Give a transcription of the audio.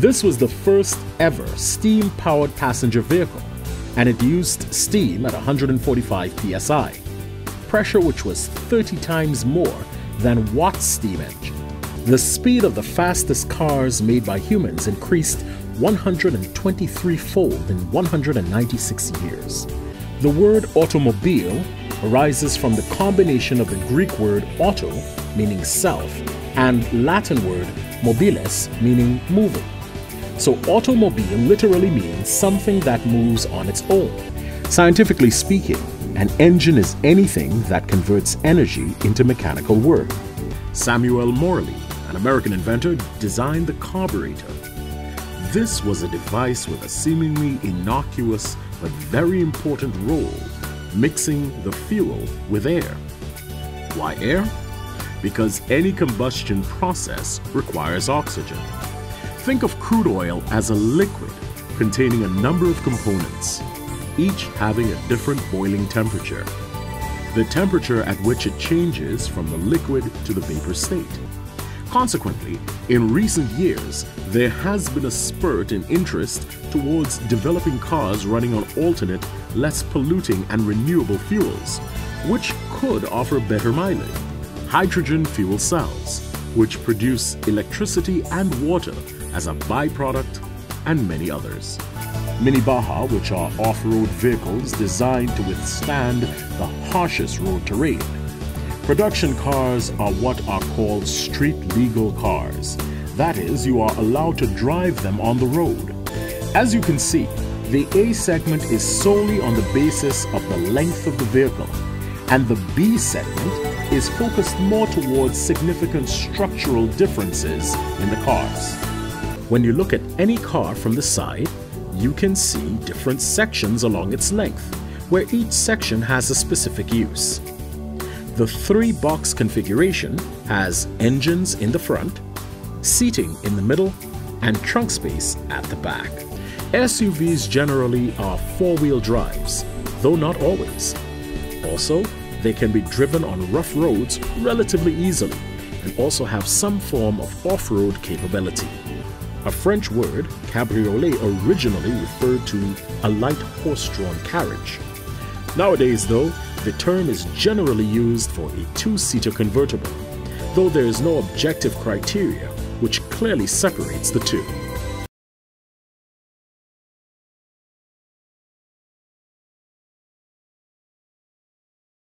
This was the first ever steam-powered passenger vehicle, and it used steam at 145 psi, pressure which was 30 times more than Watt's steam engine. The speed of the fastest cars made by humans increased 123-fold in 196 years. The word automobile arises from the combination of the Greek word auto, meaning self, and Latin word mobiles, meaning moving. So automobile literally means something that moves on its own. Scientifically speaking, an engine is anything that converts energy into mechanical work. Samuel Morley, an American inventor, designed the carburetor. This was a device with a seemingly innocuous but very important role, mixing the fuel with air. Why air? Because any combustion process requires oxygen. Think of crude oil as a liquid containing a number of components, each having a different boiling temperature. The temperature at which it changes from the liquid to the vapor state. Consequently, in recent years, there has been a spurt in interest towards developing cars running on alternate, less polluting and renewable fuels, which could offer better mileage. Hydrogen fuel cells, which produce electricity and water as a byproduct, and many others. Mini Baja, which are off-road vehicles designed to withstand the harshest road terrain. Production cars are what are called street legal cars. That is, you are allowed to drive them on the road. As you can see, the A segment is solely on the basis of the length of the vehicle, and the B segment is focused more towards significant structural differences in the cars. When you look at any car from the side, you can see different sections along its length, where each section has a specific use. The three-box configuration has engines in the front, seating in the middle, and trunk space at the back. SUVs generally are four-wheel drives, though not always. Also, they can be driven on rough roads relatively easily and also have some form of off-road capability. A French word, cabriolet, originally referred to a light horse-drawn carriage. Nowadays, though, the term is generally used for a two-seater convertible, though there is no objective criteria which clearly separates the two.